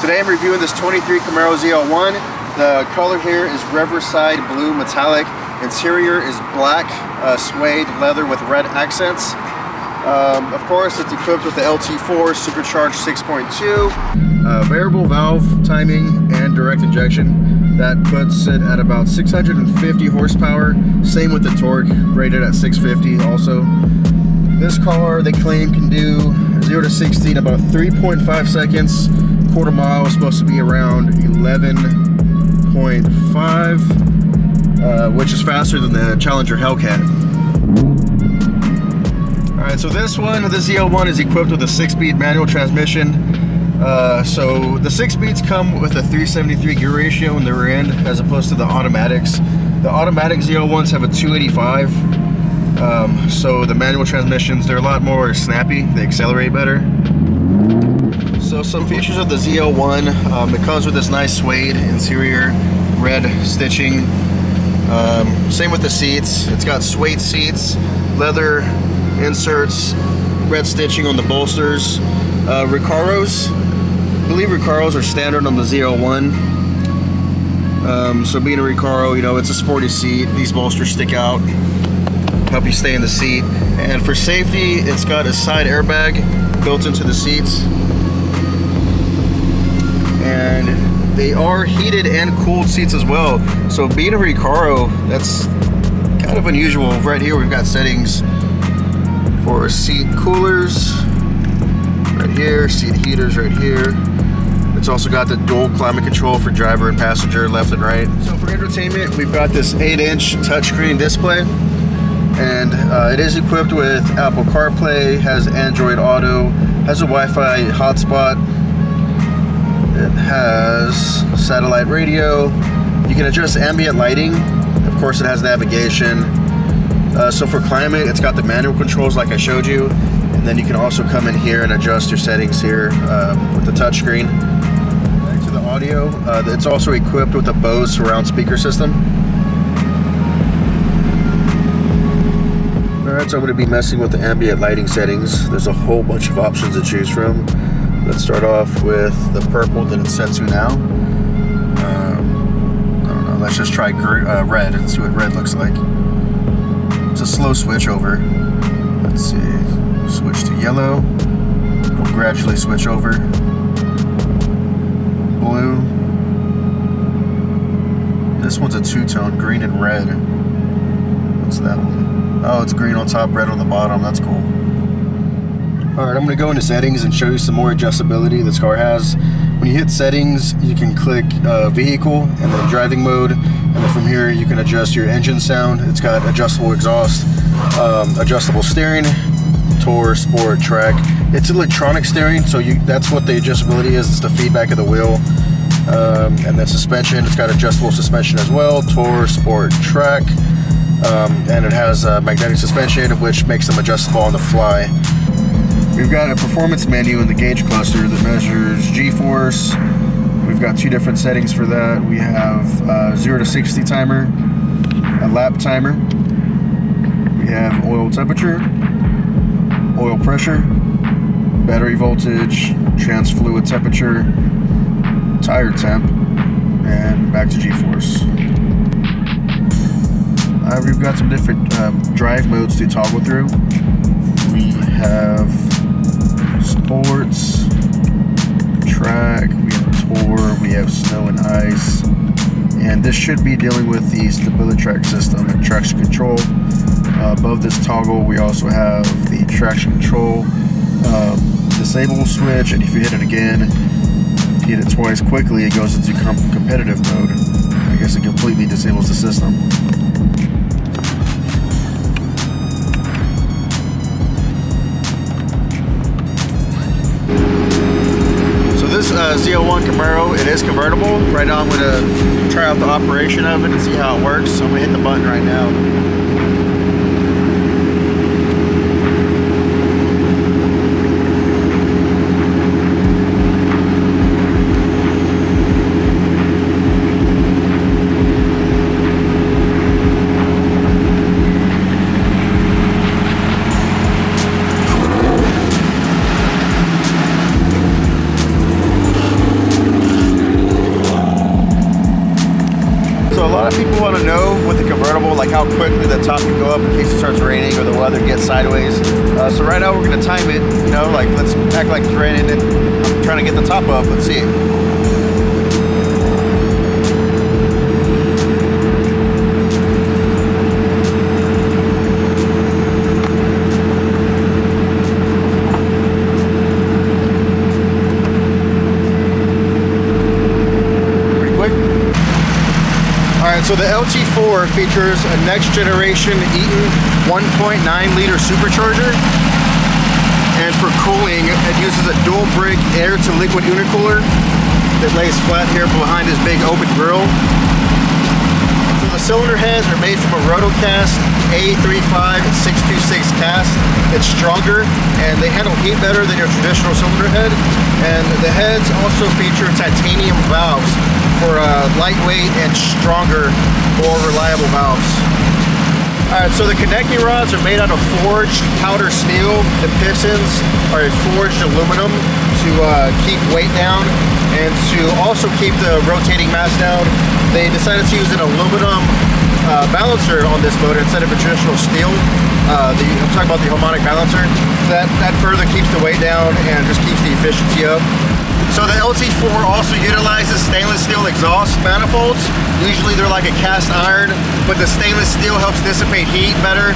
Today I'm reviewing this 23 Camaro ZL1. The color here is Riverside Blue Metallic. Interior is black suede leather with red accents. Of course, it's equipped with the LT4 supercharged 6.2, variable valve timing and direct injection. That puts it at about 650 horsepower. Same with the torque, rated at 650 also. This car, they claim, can do 0 to 60 in about 3.5 seconds. Quarter mile is supposed to be around 11.5, which is faster than the Challenger Hellcat. All right, so this ZL1 is equipped with a 6-speed manual transmission. So the 6-speeds come with a 373 gear ratio in the rear end, as opposed to the automatics. The automatic ZL1s have a 285. So the manual transmissions, they're a lot more snappy. They accelerate better. So some features of the ZL1, it comes with this nice suede interior, red stitching. Same with the seats. It's got suede seats, leather inserts, red stitching on the bolsters. Recaros, I believe Recaros are standard on the ZL1. So being a Recaro, you know, it's a sporty seat. These bolsters stick out, help you stay in the seat. And for safety, it's got a side airbag built into the seats. And they are heated and cooled seats as well. So being a Recaro, that's kind of unusual. Right here we've got settings for seat coolers right here, seat heaters right here. It's also got the dual climate control for driver and passenger, left and right. So for entertainment, we've got this 8-inch touchscreen display, and it is equipped with Apple CarPlay, has Android Auto, has a Wi-Fi hotspot. It has satellite radio. You can adjust ambient lighting. Of course, it has navigation. So for climate, it's got the manual controls like I showed you. And then you can also come in here and adjust your settings here with the touchscreen. Back to the audio. It's also equipped with a Bose surround speaker system. All right, so I'm gonna be messing with the ambient lighting settings. There's a whole bunch of options to choose from. Let's start off with the purple that it's set to now. I don't know, let's just try red and see what red looks like. It's a slow switch over. Let's see, switch to yellow. It'll gradually switch over. Blue. This one's a two-tone, green and red. What's that one? Oh, it's green on top, red on the bottom, that's cool. Alright, I'm going to go into settings and show you some more adjustability this car has. When you hit settings, you can click vehicle and then driving mode, and then from here you can adjust your engine sound. It's got adjustable exhaust, adjustable steering, tour, sport, track. It's electronic steering, so that's what the adjustability is. It's the feedback of the wheel. And then suspension, it's got adjustable suspension as well, tour, sport, track. And it has magnetic suspension, which makes them adjustable on the fly. We've got a performance menu in the gauge cluster that measures G-force. We've got two different settings for that. We have 0 to 60 timer, a lap timer. We have oil temperature, oil pressure, battery voltage, trans fluid temperature, tire temp, and back to G-force. We've got some different drive modes to toggle through. We have sports, track, we have tour, we have snow and ice, and this should be dealing with the Stabilitrac system and traction control. Above this toggle, we also have the traction control disable switch, and if you hit it again, hit it twice quickly, it goes into competitive mode. I guess it completely disables the system. ZL1 Camaro, it is convertible. Right now I'm going to try out the operation of it and see how it works. So I'm going to hit the button right now. incredible, like how quickly the top can go up in case it starts raining or the weather gets sideways. So right now we're gonna time it, you know, like let's act like it's raining and I'm trying to get the top up. Let's see. So the LT4 features a next generation Eaton 1.9-liter supercharger, and for cooling it uses a dual brick air to liquid intercooler that lays flat here behind this big open grill. So the cylinder heads are made from a Rotocast A35626 cast. It's stronger and they handle heat better than your traditional cylinder head, and the heads also feature titanium valves for lightweight and stronger, more reliable valves. All right, so the connecting rods are made out of forged powder steel. The pistons are forged aluminum to keep weight down and to also keep the rotating mass down. They decided to use an aluminum balancer on this motor instead of a traditional steel. I'm talking about the harmonic balancer. That further keeps the weight down and just keeps the efficiency up. So the LT4 also utilizes stainless steel exhaust manifolds. Usually they're like a cast iron, but the stainless steel helps dissipate heat better.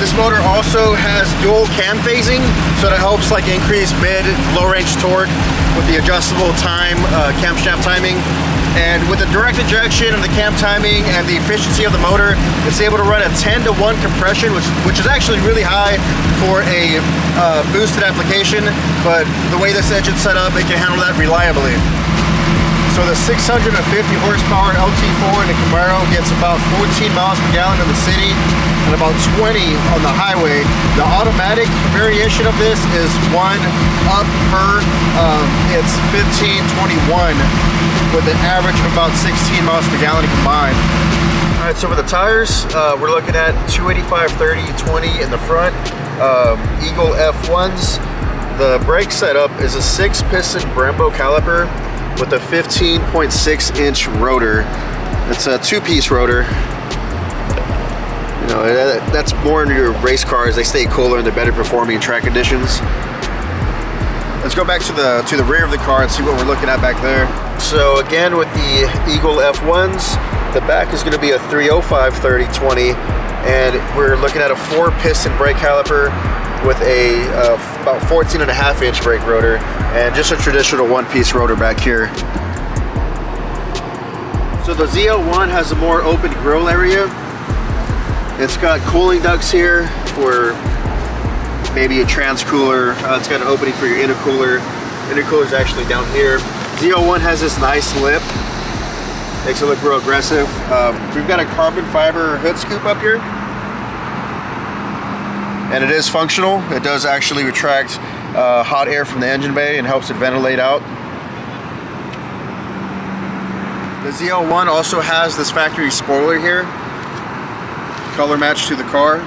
This motor also has dual cam phasing, so that helps like increase mid, low range torque with the adjustable time, camshaft timing. And with the direct injection and the cam timing and the efficiency of the motor, it's able to run a 10-to-1 compression, which is actually really high for a boosted application, but the way this engine's set up, it can handle that reliably. So the 650 horsepower LT4 in the Camaro gets about 14 miles per gallon in the city and about 20 on the highway. The automatic variation of this is 1 up per, it's 1521. With an average of about 16 miles per gallon combined. All right, so for the tires, we're looking at 285, 30, 20 in the front, Eagle F1s. The brake setup is a 6-piston Brembo caliper with a 15.6-inch rotor. It's a 2-piece rotor. You know, that's more in your race cars. They stay cooler and they're better performing in track conditions. Let's go back to the rear of the car and see what we're looking at back there. So again, with the Eagle F1s, the back is going to be a 305 30/20, and we're looking at a 4-piston brake caliper with a about 14.5-inch brake rotor, and just a traditional 1-piece rotor back here. So the ZL1 has a more open grill area. It's got cooling ducts here for maybe a trans cooler. It's got an opening for your intercooler. Intercooler's actually down here. ZL1 has this nice lip. Makes it look real aggressive. We've got a carbon fiber hood scoop up here. And it is functional. It does actually retract hot air from the engine bay and helps it ventilate out. The ZL1 also has this factory spoiler here. Color match to the car.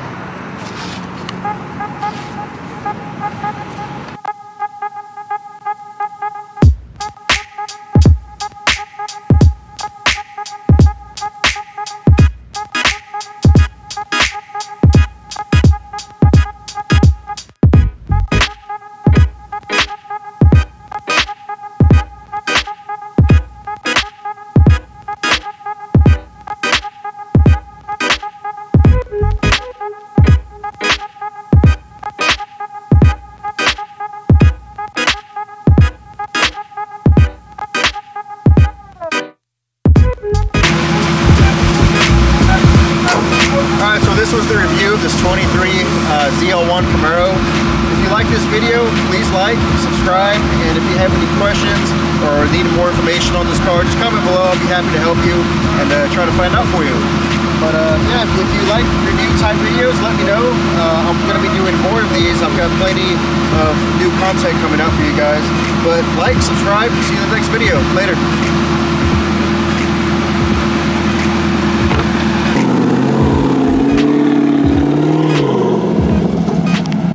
This 23 ZL1 Camaro. If you like this video, please like, subscribe, and if you have any questions or need more information on this car, just comment below. I'll be happy to help you and try to find out for you. But yeah, if you like review type videos, let me know. I'm going to be doing more of these. I've got plenty of new content coming out for you guys. But like, subscribe, see you in the next video. Later.